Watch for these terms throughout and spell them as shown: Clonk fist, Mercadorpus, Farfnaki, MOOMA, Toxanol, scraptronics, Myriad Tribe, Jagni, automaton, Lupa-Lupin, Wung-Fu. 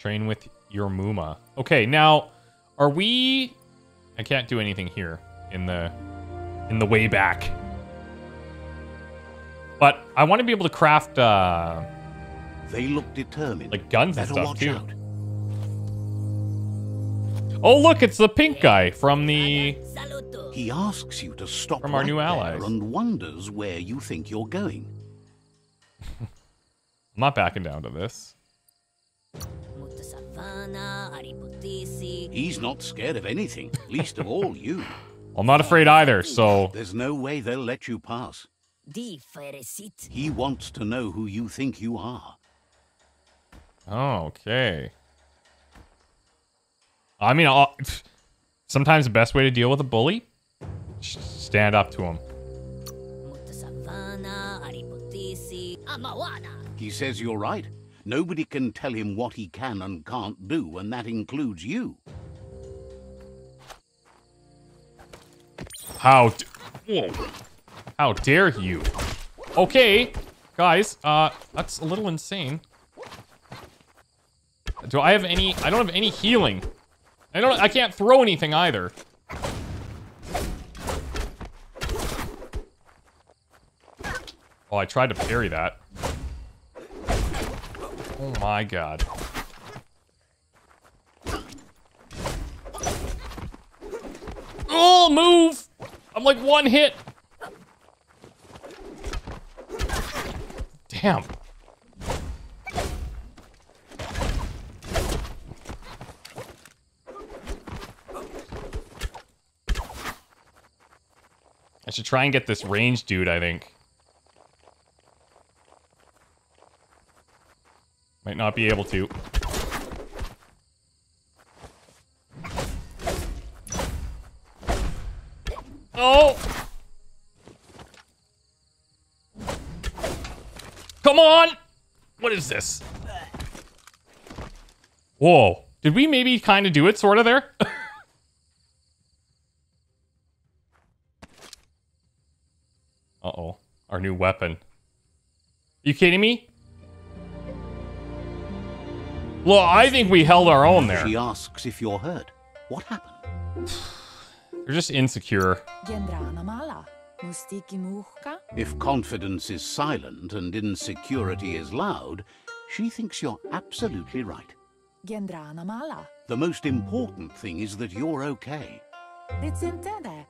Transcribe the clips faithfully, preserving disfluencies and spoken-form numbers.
Train with your Muma. Okay, now, are we... I can't do anything here in the in the way back. But I want to be able to craft... Uh, they look determined. Like guns and stuff, too. Out. Oh, look, it's the pink guy from the... He asks you to stop from our right new allies and wonders where you think you're going. I'm not backing down to this. He's not scared of anything, least of all you. I'm not afraid either, so... There's no way they'll let you pass. He wants to know who you think you are. Oh, okay. I mean, I'll, sometimes the best way to deal with a bully? Stand up to him. He says you're right. Nobody can tell him what he can and can't do, and that includes you. How... How dare you? Okay, guys, uh, that's a little insane. Do I have any... I don't have any healing. I don't... I can't throw anything either. Oh, I tried to parry that. Oh my god. Oh, move! I'm like one hit. Damn. I should try and get this range dude, I think. Might not be able to. Oh! Come on! What is this? Whoa. Did we maybe kind of do it, sort of, there? Uh-oh. Our new weapon. Are you kidding me? Well, I think we held our own there. She asks if you're hurt. What happened? They're just insecure. If confidence is silent and insecurity is loud, she thinks you're absolutely right. The most important thing is that you're okay.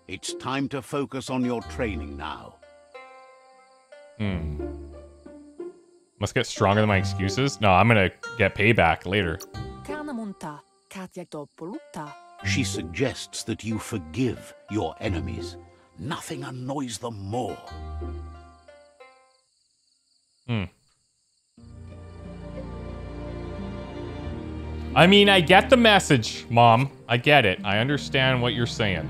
It's time to focus on your training now. Hmm. Must get stronger than my excuses. No, I'm gonna get payback later. She suggests that you forgive your enemies. Nothing annoys them more. Hmm. I mean, I get the message, Mom. I get it. I understand what you're saying.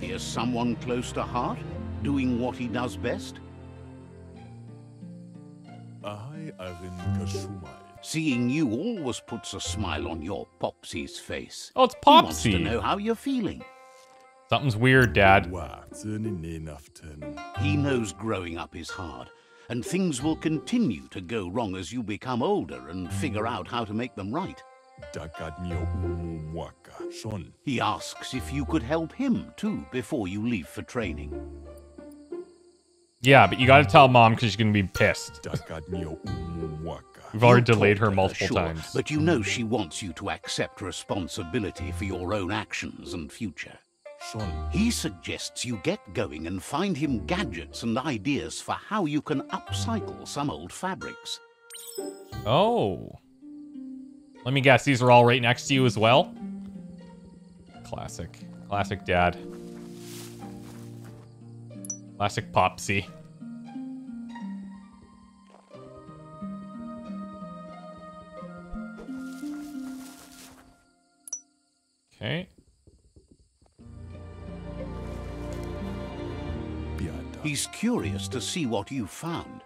Is someone close to heart, doing what he does best? Seeing you always puts a smile on your Popsy's face. Oh, it's Popsy. He wants to know how you're feeling. Something's weird, Dad. He knows growing up is hard, and things will continue to go wrong as you become older and figure out how to make them right. He asks if you could help him, too, before you leave for training. Yeah, but you gotta tell Mom, because she's gonna be pissed. We've already delayed her multiple sure, times. But you know she wants you to accept responsibility for your own actions and future. He suggests you get going and find him gadgets and ideas for how you can upcycle some old fabrics. Oh... Let me guess, these are all right next to you as well? Classic. Classic Dad. Classic Popsy. Okay. He's curious to see what you found.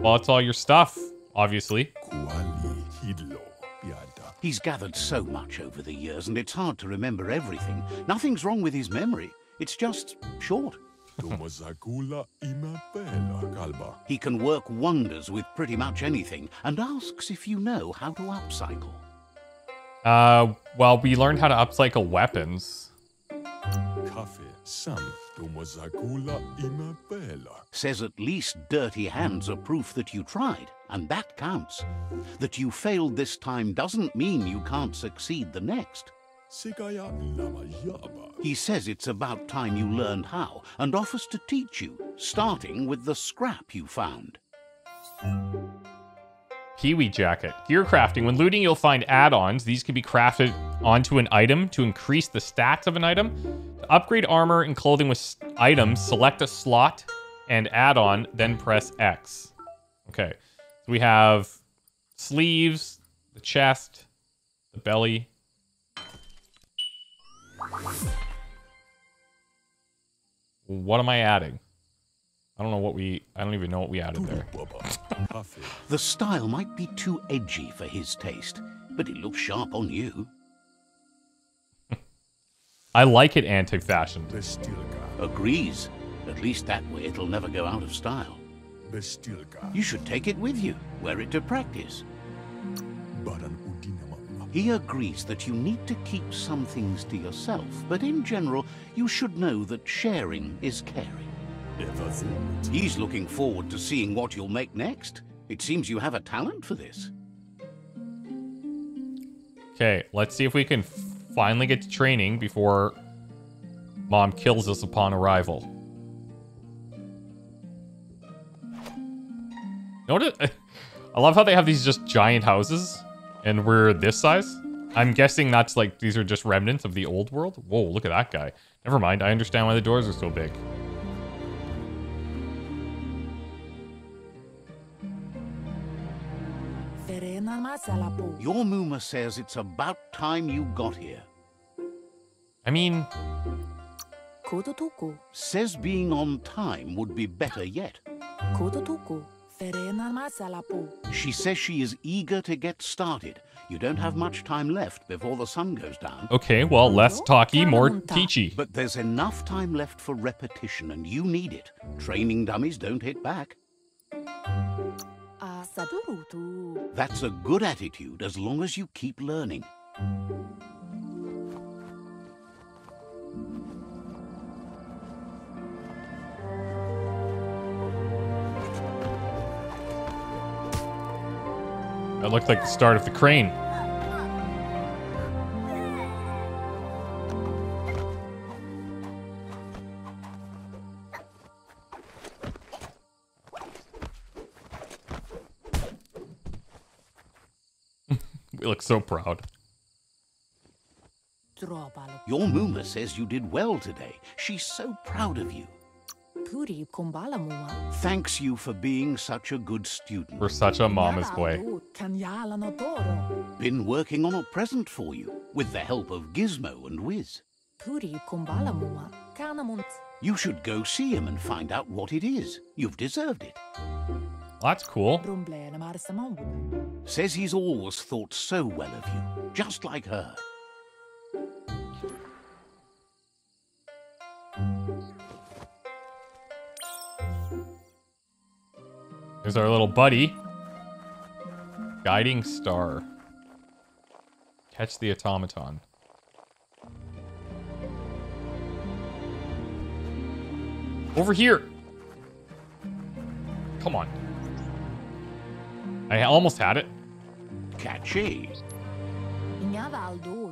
Well, it's all your stuff, obviously. He's gathered so much over the years, and it's hard to remember everything. Nothing's wrong with his memory. It's just short. He can work wonders with pretty much anything and asks if you know how to upcycle. Uh, well, we learned how to upcycle weapons. Says at least dirty hands are proof that you tried, and that counts. That you failed this time doesn't mean you can't succeed the next. He says it's about time you learned how, and offers to teach you, starting with the scrap you found. Kiwi jacket. Gear crafting. When looting, you'll find add-ons. These can be crafted onto an item to increase the stats of an item. To upgrade armor and clothing with items, select a slot and add-on, then press X. Okay, so we have sleeves, the chest, the belly. What am I adding? I don't know what we... I don't even know what we added there. The style might be too edgy for his taste, but it looks sharp on you. I like it anti-fashioned. Agrees. At least that way it'll never go out of style. You should take it with you. Wear it to practice. He agrees that you need to keep some things to yourself, but in general, you should know that sharing is caring. He's looking forward to seeing what you'll make next. It seems you have a talent for this. Okay, let's see if we can finally get to training before Mom kills us upon arrival. Notice, I love how they have these just giant houses. And we're this size? I'm guessing that's like, these are just remnants of the old world? Whoa, look at that guy. Never mind, I understand why the doors are so big. Your Mooma says it's about time you got here. I mean... Says being on time would be better yet. She says she is eager to get started. You don't have much time left before the sun goes down. Okay, well, less talky, more teachy. But there's enough time left for repetition, and you need it. Training dummies don't hit back. That's a good attitude as long as you keep learning. That looked like the start of the crane. We look so proud. Your Mooma says you did well today. She's so proud of you. Thanks you for being such a good student. We're such a mama's boy. Been working on a present for you, with the help of Gizmo and Wiz. You should go see him and find out what it is. You've deserved it. That's cool. Says he's always thought so well of you, just like her. There's our little buddy. Guiding star. Catch the automaton. Over here! Come on. I almost had it. Catchy.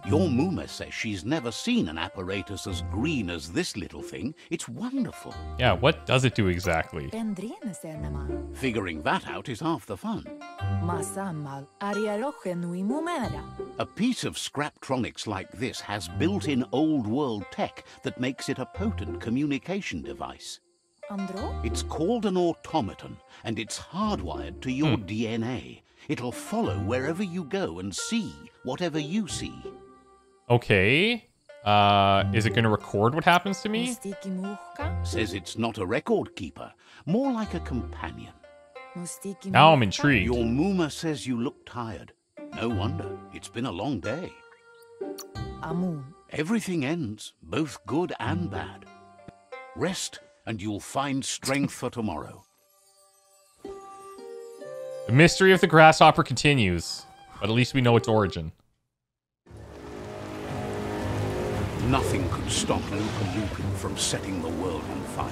Your Mooma says she's never seen an apparatus as green as this little thing. It's wonderful. Yeah, what does it do exactly? Figuring that out is half the fun. A piece of scraptronics like this has built-in old-world tech that makes it a potent communication device. It's called an automaton, and it's hardwired to your mm. D N A. It'll follow wherever you go and see whatever you see. Okay. Uh, is it going to record what happens to me? Says it's not a record keeper, more like a companion. Now I'm intrigued. Your Mooma says you look tired. No wonder. It's been a long day. Everything ends, both good and bad. Rest, and you'll find strength for tomorrow. The mystery of the grasshopper continues, but at least we know its origin. Nothing could stop Lupa-Lupin from setting the world on fire.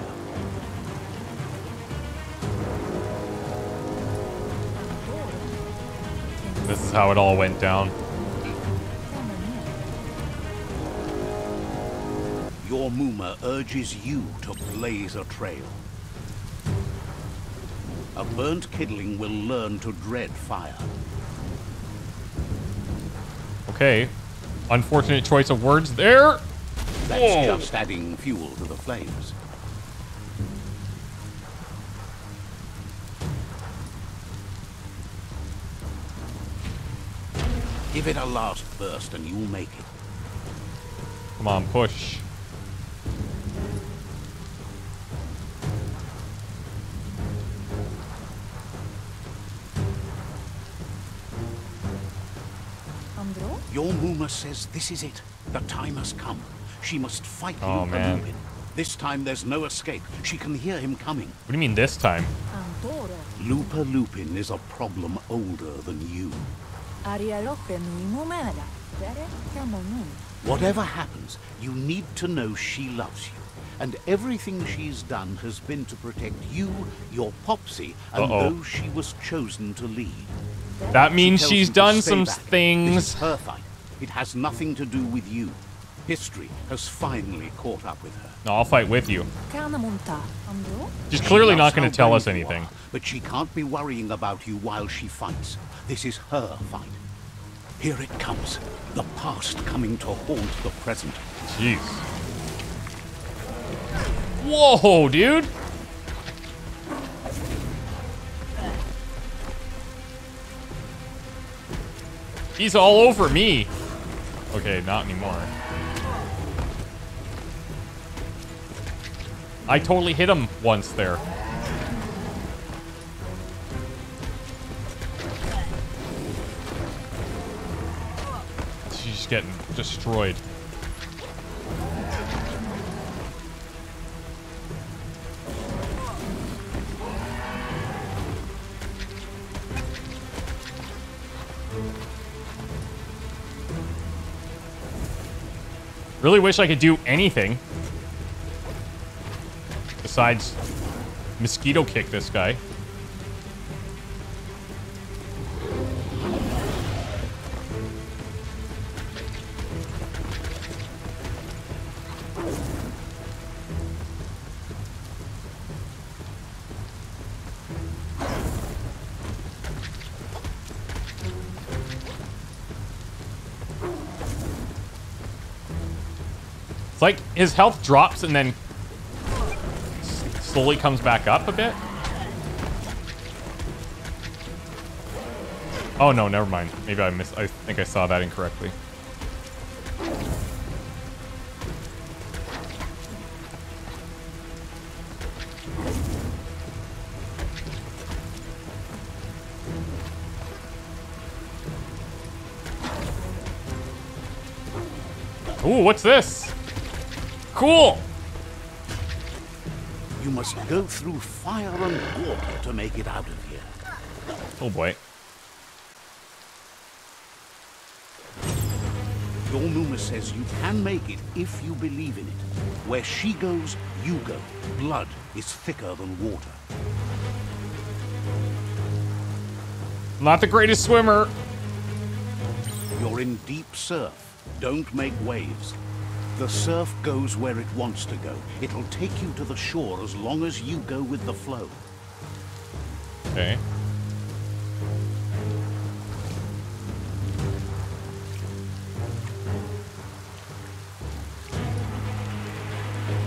This is how it all went down. Your Muma urges you to blaze a trail. A burnt kidling will learn to dread fire. Okay. Unfortunate choice of words there. That's Whoa. just adding fuel to the flames. Give it a last burst and you'll make it. Come on, push. Your Muma says this is it. The time has come. She must fight oh, Lupa-Lupin. This time there's no escape. She can hear him coming. What do you mean this time? Lupa-Lupin is a problem older than you. Whatever happens, you need to know she loves you, and everything she's done has been to protect you, your Popsy, and Uh-oh. those she was chosen to lead. That means she she's done some back. things. This is her fight. It has nothing to do with you. History has finally caught up with her. No, I'll fight with you. She's clearly she not going to tell us anything. Are, but she can't be worrying about you while she fights. This is her fight. Here it comes. The past coming to haunt the present. Jeez. Whoa, dude. He's all over me. Okay, not anymore. I totally hit him once there. She's getting destroyed. Really wish I could do anything besides mosquito kick this guy. Like, his health drops and then slowly comes back up a bit. Oh, no, never mind. Maybe I missed. I think I saw that incorrectly. Ooh, what's this? Cool. You must go through fire and water to make it out of here. Oh boy. Your Muma says you can make it if you believe in it. Where she goes, you go. Blood is thicker than water. Not the greatest swimmer. You're in deep surf. Don't make waves. The surf goes where it wants to go. It'll take you to the shore as long as you go with the flow. Okay.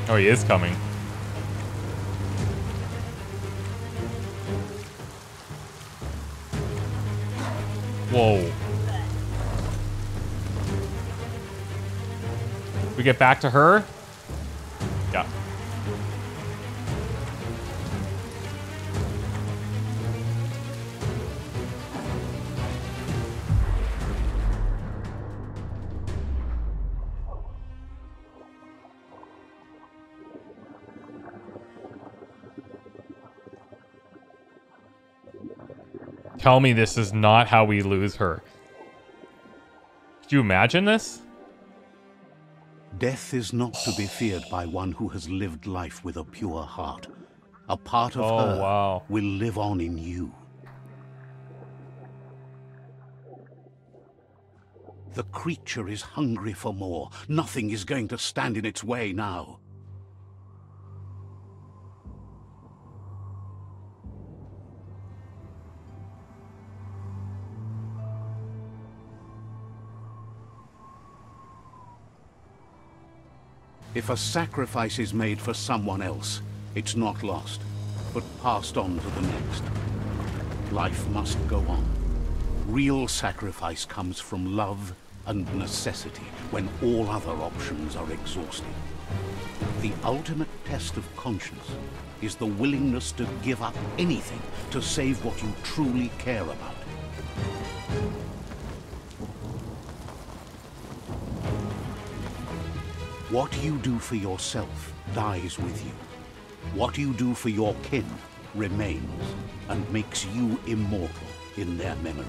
Oh, he is coming. Whoa. We get back to her? Yeah. tell me this is not how we lose her. Could you imagine this? Death is not to be feared by one who has lived life with a pure heart. A part of oh, her wow. will live on in you. The creature is hungry for more. Nothing is going to stand in its way now. If a sacrifice is made for someone else, it's not lost, but passed on to the next. Life must go on. Real sacrifice comes from love and necessity when all other options are exhausted. The ultimate test of conscience is the willingness to give up anything to save what you truly care about. What you do for yourself dies with you. What you do for your kin remains and makes you immortal in their memory.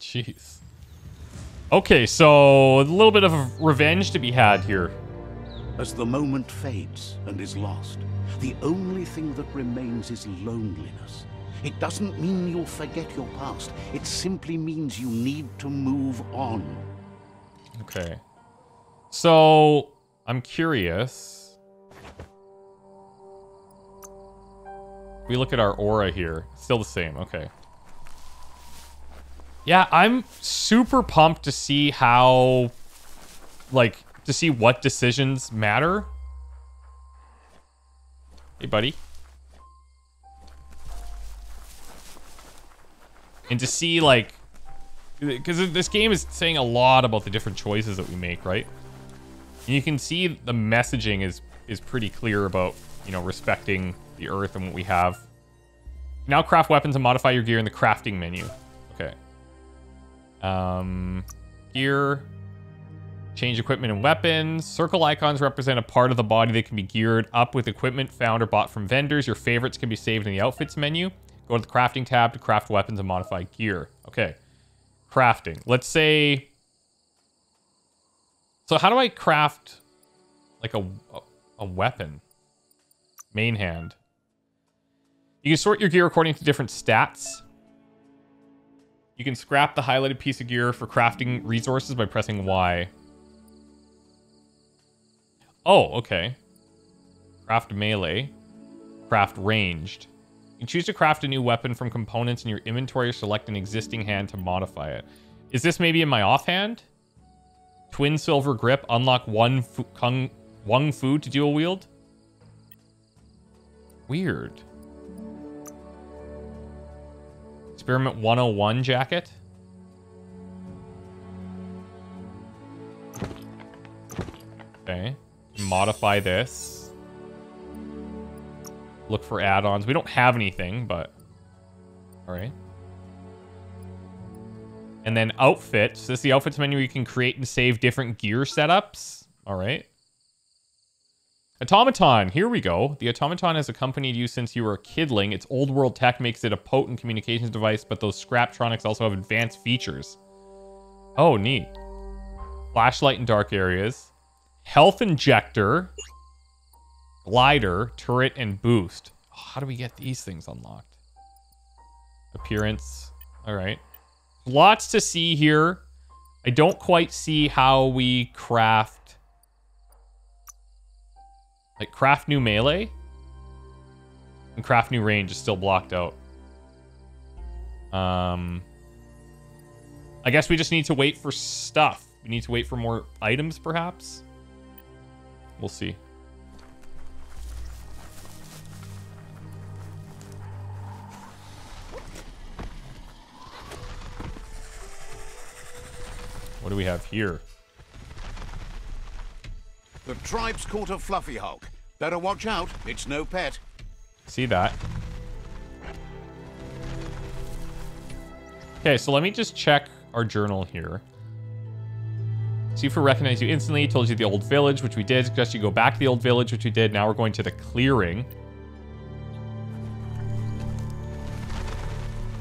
Jeez. Okay, so a little bit of revenge to be had here. As the moment fades and is lost, the only thing that remains is loneliness. It doesn't mean you'll forget your past. It simply means you need to move on. Okay. So, I'm curious. If we look at our aura here. It's still the same. Okay. Yeah, I'm super pumped to see how, like, to see what decisions matter. Hey, buddy. And to see, like, because this game is saying a lot about the different choices that we make, right? And you can see the messaging is is pretty clear about, you know, respecting the earth and what we have. Now craft weapons and modify your gear in the crafting menu. Okay. Um, gear, change equipment and weapons. Circle icons represent a part of the body that can be geared up with equipment found or bought from vendors. Your favorites can be saved in the outfits menu. Go to the crafting tab to craft weapons and modify gear. Okay. Crafting. Let's say... So how do I craft, like, a, a weapon? Main hand. You can sort your gear according to different stats. You can scrap the highlighted piece of gear for crafting resources by pressing Y. Oh, okay. Craft melee. Craft ranged. You can choose to craft a new weapon from components in your inventory or select an existing hand to modify it. Is this maybe in my offhand? Twin silver grip, unlock one Wung-Fu to dual wield? Weird. Experiment one oh one jacket? Okay. Modify this. Look for add-ons. We don't have anything, but... Alright. And then outfits. This is the outfits menu where you can create and save different gear setups. Alright. Automaton. Here we go. The automaton has accompanied you since you were a kidling. Its old world tech makes it a potent communications device, but those scraptronics also have advanced features. Oh, neat. Flashlight in dark areas. Health injector. Glider, turret, and boost. Oh, how do we get these things unlocked? Appearance. All right. Lots to see here. I don't quite see how we craft... Like, craft new melee? And craft new range is still blocked out. Um, I guess we just need to wait for stuff. We need to wait for more items, perhaps? We'll see. What do we have here? The tribe's caught a fluffy hulk. Better watch out, it's no pet. See that? Okay, so let me just check our journal here. See if we recognize you instantly. Told you the old village, which we did. Suggest you go back to the old village, which we did. Now we're going to the clearing.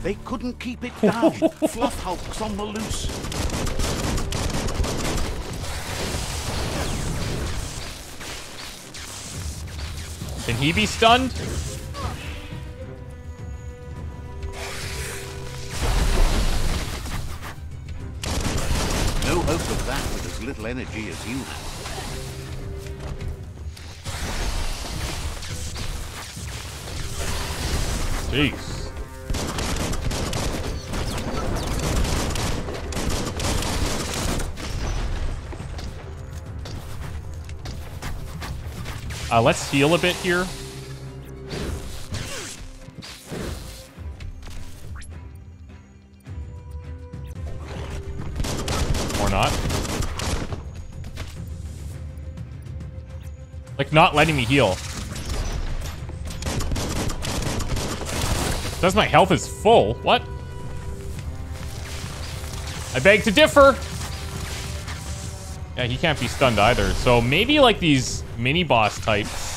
They couldn't keep it down. Fluff hulks on the loose. Can he be stunned? No hope of that with as little energy as you have. Jeez. Uh, let's heal a bit here. Or not. Like, not letting me heal. Because my health is full. What? I beg to differ. Yeah, he can't be stunned either. So maybe like these mini boss types.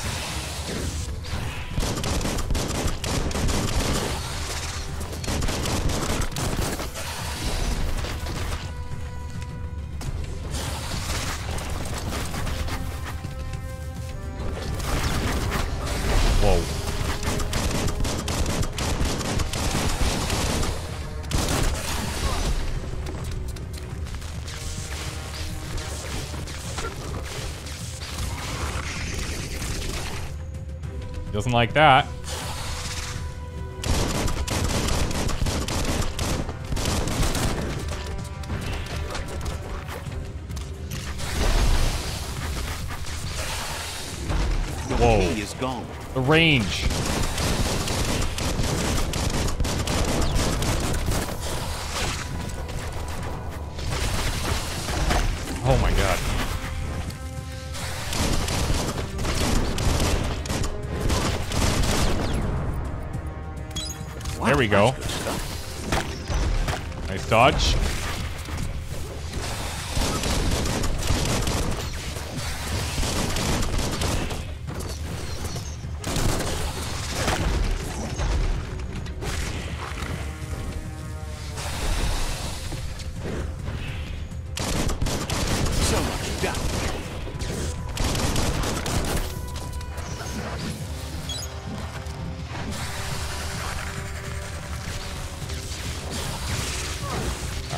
Whoa. Doesn't like that. Whoa. The key is gone. The range. Oh my god. There we go. Nice dodge.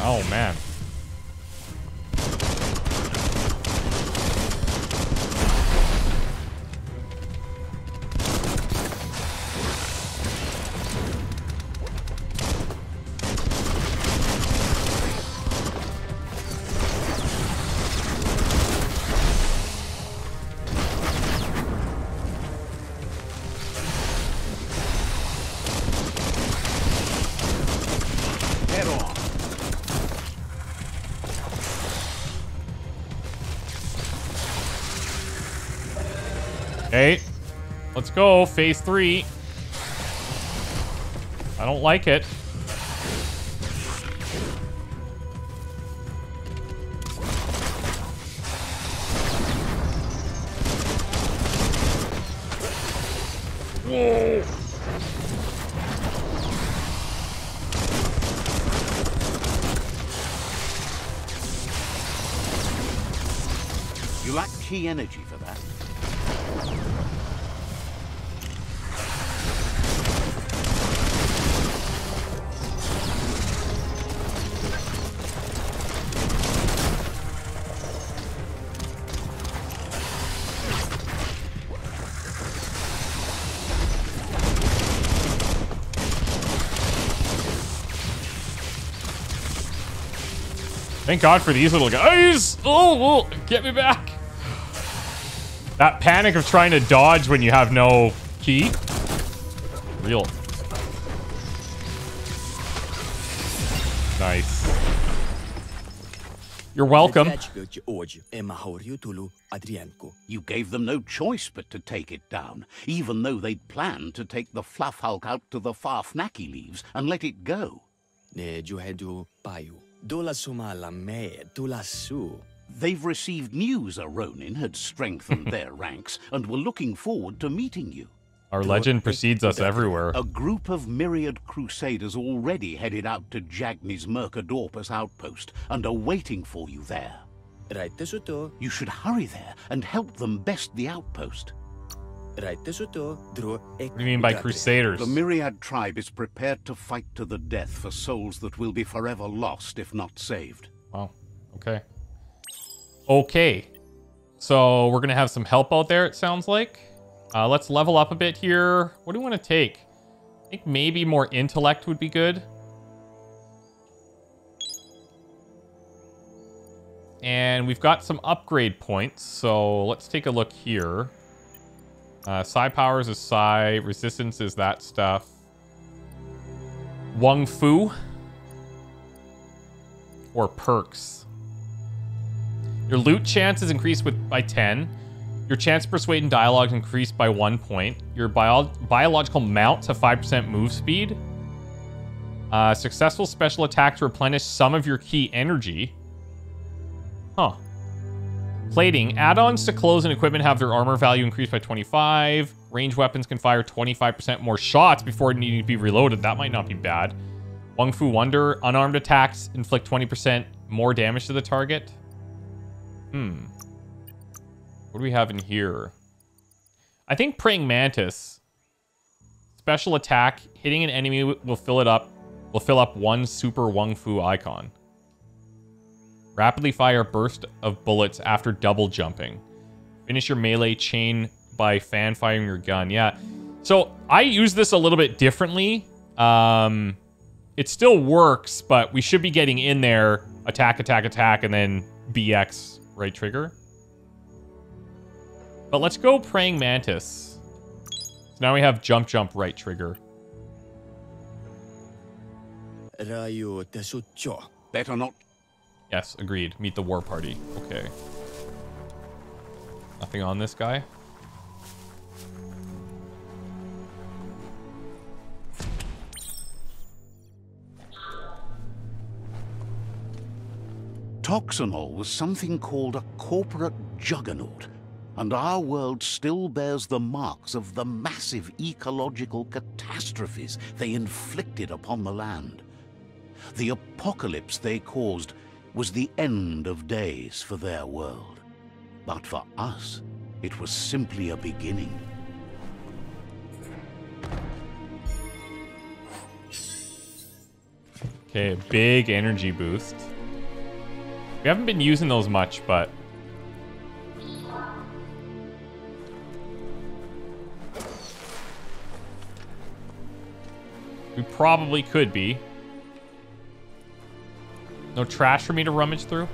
Oh, man. Okay, let's go, phase three. I don't like it. Whoa. You lack key energy for that. Thank God for these little guys. Oh, oh, get me back. That panic of trying to dodge when you have no key. Real. Nice. You're welcome. You gave them no choice but to take it down, even though they'd planned to take the Fluff Hulk out to the Farfnaki leaves and let it go. They've received news a Ronin had strengthened their ranks and were looking forward to meeting you. Our legend precedes us everywhere. A group of myriad crusaders already headed out to Jagni's Mercadorpus outpost and are waiting for you there. You should hurry there and help them best the outpost. What do you mean by crusaders? The Myriad Tribe is prepared to fight to the death for souls that will be forever lost if not saved. Wow. Okay. Okay. So we're going to have some help out there, it sounds like. Uh, let's level up a bit here. What do we want to take? I think maybe more intellect would be good. And we've got some upgrade points. So let's take a look here. Uh, Psi powers is Psi. Resistance is that stuff. Wung-Fu. Or perks. Your loot chance is increased with by ten. Your chance to persuade and dialogue is increased by one point. Your bio biological mount to five percent move speed. Uh, successful special attack to replenish some of your key energy. Huh. Plating. Add-ons to clothes and equipment have their armor value increased by twenty-five. Range weapons can fire twenty-five percent more shots before needing to be reloaded. That might not be bad. Wung-Fu Wonder. Unarmed attacks inflict twenty percent more damage to the target. Hmm. What do we have in here? I think Praying Mantis. Special attack. Hitting an enemy will fill it up. Will fill up one super Wung-Fu icon. Rapidly fire a burst of bullets after double jumping. Finish your melee chain by fan firing your gun. Yeah. So I use this a little bit differently. Um, it still works, but we should be getting in there. Attack, attack, attack, and then B X right trigger. But let's go Praying Mantis. So now we have jump, jump, right trigger. Better not. Yes, agreed. Meet the war party. Okay. Nothing on this guy. Toxanol was something called a corporate juggernaut, and our world still bears the marks of the massive ecological catastrophes they inflicted upon the land. The apocalypse they caused was the end of days for their world. But for us, it was simply a beginning. Okay, big energy boost. We haven't been using those much, but... we probably could be. No trash for me to rummage through?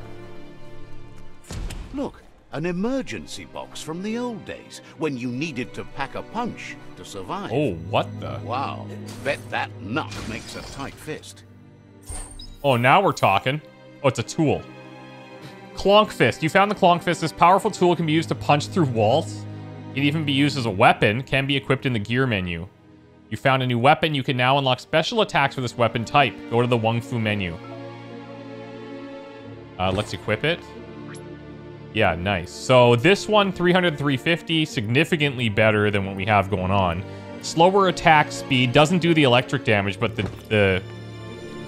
Look, an emergency box from the old days, when you needed to pack a punch to survive. Oh, what the? Wow, bet that nut makes a tight fist. Oh, now we're talking. Oh, it's a tool. Clonk fist. You found the clonk fist. This powerful tool can be used to punch through walls. It can even be used as a weapon. Can be equipped in the gear menu. You found a new weapon. You can now unlock special attacks with this weapon type. Go to the Wung-Fu menu. Uh, let's equip it. Yeah, nice. So this one, three hundred to three fifty, significantly better than what we have going on. Slower attack speed, doesn't do the electric damage, but the the,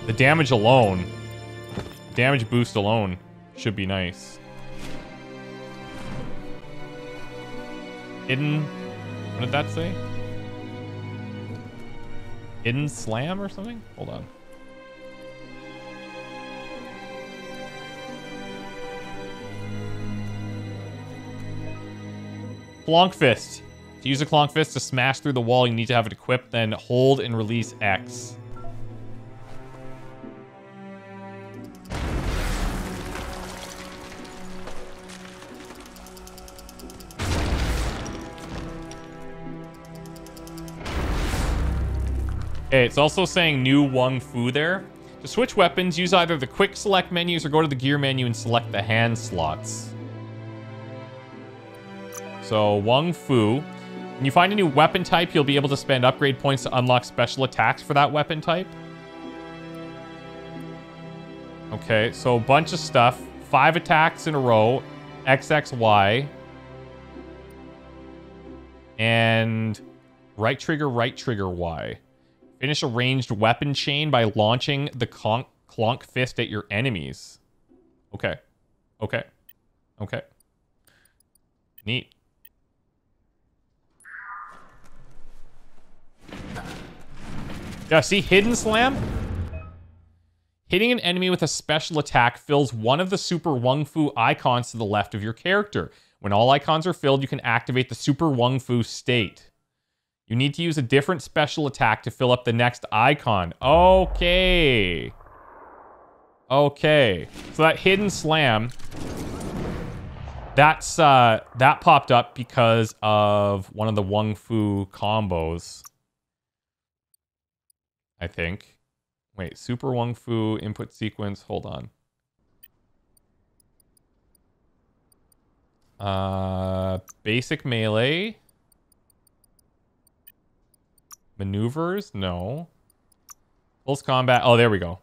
the damage alone, damage boost alone should be nice. Hidden, what did that say? Hidden slam or something? Hold on. Clonk fist. To use a clonk fist to smash through the wall, you need to have it equipped, then hold and release X. Okay, it's also saying new Wung-Fu there. To switch weapons, use either the quick select menus or go to the gear menu and select the hand slots. So, Wung-Fu. When you find a new weapon type, you'll be able to spend upgrade points to unlock special attacks for that weapon type. Okay, so a bunch of stuff. Five attacks in a row. X X Y. And Right trigger, right trigger, Y. Finish a ranged weapon chain by launching the conch Clonk fist at your enemies. Okay. Okay. Okay. Neat. Yeah, see hidden slam? Hitting an enemy with a special attack fills one of the super Wung-Fu icons to the left of your character. When all icons are filled, you can activate the super Wung-Fu state. You need to use a different special attack to fill up the next icon. Okay. Okay, so that hidden slam, that's uh, that popped up because of one of the Wung-Fu combos, I think. Wait, super Wung-Fu input sequence, hold on. Uh, basic melee. Maneuvers, no. Close combat, oh, there we go.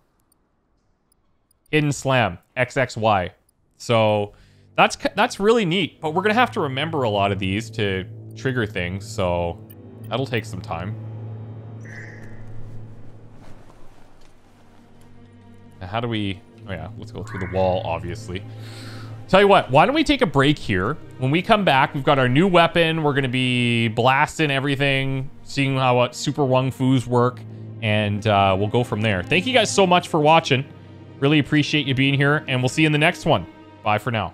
Hidden slam, X X Y. So that's that's really neat, but we're gonna have to remember a lot of these to trigger things, so that'll take some time. Now how do we, oh yeah, let's go through the wall, obviously. Tell you what, why don't we take a break here? When we come back, we've got our new weapon, we're gonna be blasting everything, seeing how what super Wung-Fus work, and uh, we'll go from there. Thank you guys so much for watching. Really appreciate you being here, and we'll see you in the next one. Bye for now.